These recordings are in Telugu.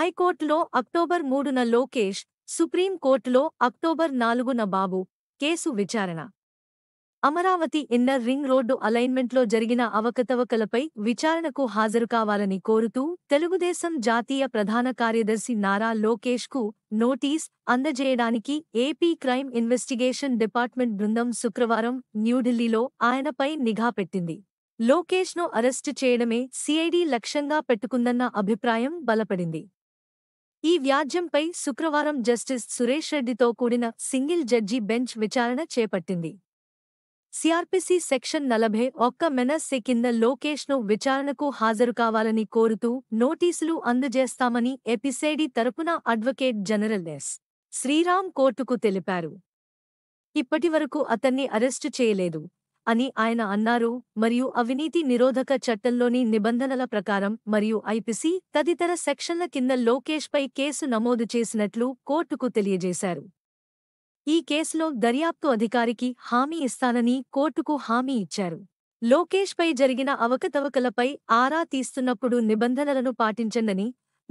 హైకోర్టులో అక్టోబర్ 3న లోకేష్, సుప్రీంకోర్టులో అక్టోబర్ 4న బాబు కేసు విచారణ. అమరావతి ఇన్నర్ రింగ్ రోడ్డు అలైన్మెంట్లో జరిగిన అవకతవకలపై విచారణకు హాజరు కావాలని కోరుతూ తెలుగుదేశం జాతీయ ప్రధాన కార్యదర్శి నారా లోకేష్కు నోటీస్ అందజేయడానికి ఏపీ క్రైమ్ ఇన్వెస్టిగేషన్ డిపార్ట్మెంట్ బృందం శుక్రవారం న్యూఢిల్లీలో ఆయనపై నిఘా పెట్టింది. లోకేష్ను అరెస్టు చేయడమే సిఐడి లక్ష్యంగా పెట్టుకుందన్న అభిప్రాయం బలపడింది. ఈ వ్యాజ్యంపై శుక్రవారం జస్టిస్ సురేష్ రెడ్డితో కూడిన సింగిల్ జడ్జి బెంచ్ విచారణ చేపట్టింది. సిఆర్పిసి సెక్షన్ 41 మెనస్సే కింద లోకేష్ను విచారణకు హాజరు కావాలని కోరుతూ నోటీసులు అందజేస్తామని ఏపీసీఐడి తరపున అడ్వకేట్ జనరల్ ఎస్ శ్రీరామ్ కోర్టుకు తెలిపారు. ఇప్పటివరకు అతన్ని అరెస్టు చేయలేదు అని ఆయన అన్నారు. మరియు అవినీతి నిరోధక చట్టంలోని నిబంధనల ప్రకారం మరియు ఐపీసీ తదితర సెక్షన్ల కింద లోకేష్పై కేసు నమోదు చేసినట్లు కోర్టుకు తెలియజేశారు. ఈ కేసులో దర్యాప్తు అధికారికి హామీ ఇస్తానని కోర్టుకు హామీ ఇచ్చారు. లోకేష్పై జరిగిన అవకతవకలపై ఆరా తీస్తున్నప్పుడు నిబంధనలను పాటించండని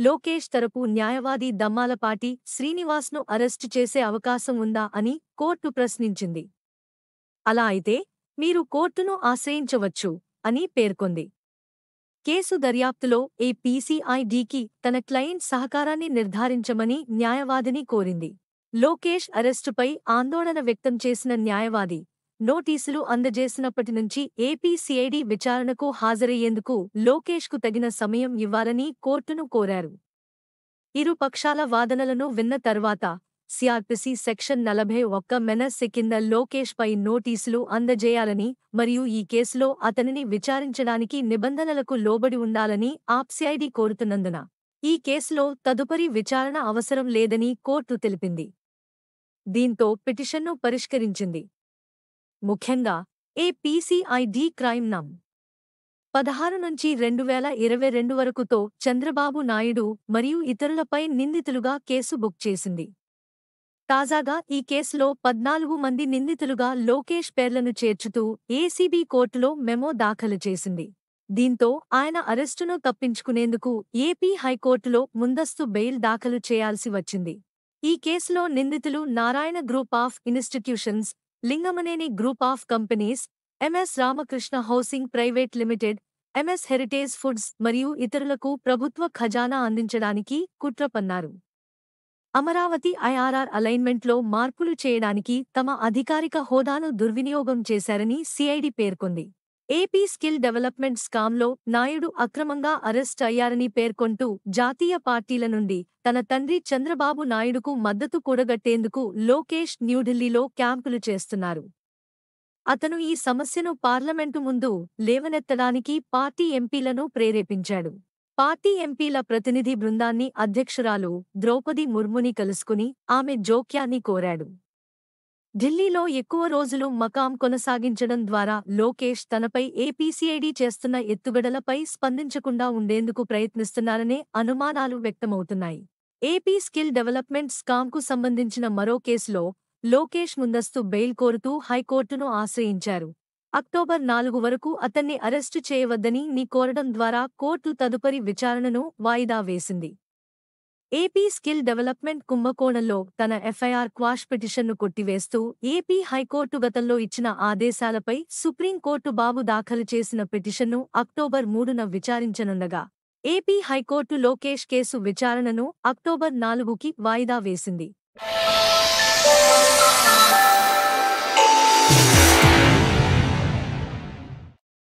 లోకేష్ తరపు న్యాయవాది దమ్మాలపాటి శ్రీనివాస్ను అరెస్టు చేసే అవకాశం ఉందా అని కోర్టు ప్రశ్నించింది. అలా అయితే మీరు కోర్టును ఆశ్రయించవచ్చు అని పేర్కొంది. కేసు దర్యాప్తులో ఏపీసీఐడికి తన క్లయింట్ సహకారాన్ని నిర్ధారించమని న్యాయవాదిని కోరింది. లోకేష్ అరెస్టుపై ఆందోళన వ్యక్తం చేసిన న్యాయవాది, నోటీసులు అందజేసినప్పటి నుంచి ఏపీసీఐడి విచారణకు హాజరయ్యేందుకు లోకేష్కు తగిన సమయం ఇవ్వాలని కోర్టును కోరారు. ఇరు పక్షాల వాదనలను విన్న తర్వాత సిఆర్పిసి సెక్షన్ 41 మెనస్సే కింద లోకేష్పై నోటీసులు అందజేయాలని మరియు ఈ కేసులో అతనిని విచారించడానికి నిబంధనలకు లోబడి ఉండాలని ఆప్సిఐడి కోరుతున్నందున ఈ కేసులో తదుపరి విచారణ అవసరం లేదని కోర్టు తెలిపింది. దీంతో పిటిషన్ను పరిష్కరించింది. ముఖ్యంగా ఏపీసీఐడి క్రైమ్ నం 16 నుంచి 2022 వరకుతో చంద్రబాబు నాయుడు మరియు ఇతరులపై నిందితులుగా కేసు బుక్ చేసింది. తాజాగా ఈ కేసులో 14 మంది నిందితులుగా లోకేష్ పేర్లను చేర్చుతూ ఏసీబీ కోర్టులో మెమో దాఖలు చేసింది. దీంతో ఆయన అరెస్టును తప్పించుకునేందుకు ఏపీ హైకోర్టులో ముందస్తు బెయిల్ దాఖలు చేయాల్సి వచ్చింది. ఈ కేసులో నిందితులు Narayana group of institutions, Lingamaneni group of companies, MS Ramakrishna housing private limited, MS Heritage Foods మరియు ఇతరులకు ప్రభుత్వ ఖజానా అందించడానికి కుట్ర పన్నారు. అమరావతి ఐఆర్ఆర్ అలైన్మెంట్లో మార్పులు చేయడానికి తమ అధికారిక హోదాను దుర్వినియోగం చేశారని సిఐడి పేర్కొంది. ఏపీ స్కిల్ డెవలప్మెంట్ స్కామ్లో నాయుడు అక్రమంగా అరెస్ట్ అయ్యారని పేర్కొంటూ జాతీయ పార్టీల నుండి తన తండ్రి చంద్రబాబు నాయుడుకు మద్దతు కూడగట్టేందుకు లోకేష్ న్యూఢిల్లీలో క్యాంపులు చేస్తున్నారు. అతను ఈ సమస్యను పార్లమెంటు ముందు లేవనెత్తడానికి పార్టీ ఎంపీలను ప్రేరేపించాడు. పార్టీ ఎంపీల ప్రతినిధి బృందాన్ని అధ్యక్షురాలు ద్రౌపది ముర్ముని కలుసుకుని ఆమె జోక్యాన్ని కోరాడు. ఢిల్లీలో ఎక్కువ రోజులు మకాం కొనసాగించడం ద్వారా లోకేష్ తనపై ఏపీసీఐడి చేస్తున్న ఎత్తుగడలపై స్పందించకుండా ఉండేందుకు ప్రయత్నిస్తున్నారనే అనుమానాలు వ్యక్తమవుతున్నాయి. ఏపీ స్కిల్ డెవలప్మెంట్ స్కామ్కు సంబంధించిన మరో కేసులో లోకేష్ ముందస్తు బెయిల్ కోరుతూ హైకోర్టును ఆశ్రయించారు. అక్టోబర్ 4 వరకు అతన్ని అరెస్టు చేయవద్దని కోరడం ద్వారా కోర్టు తదుపరి విచారణను వాయిదా వేసింది. ఏపీ స్కిల్ డెవలప్మెంట్ కుంభకోణంలో తన ఎఫ్ఐఆర్ క్వాష్ పిటిషన్ను కొట్టివేస్తూ ఏపీ హైకోర్టు గతంలో ఇచ్చిన ఆదేశాలపై సుప్రీంకోర్టు బాబు దాఖలు చేసిన పిటిషన్ను అక్టోబర్ 3న విచారించనుండగా ఏపీ హైకోర్టు లోకేష్ కేసు విచారణను అక్టోబర్ 4కి వాయిదా వేసింది.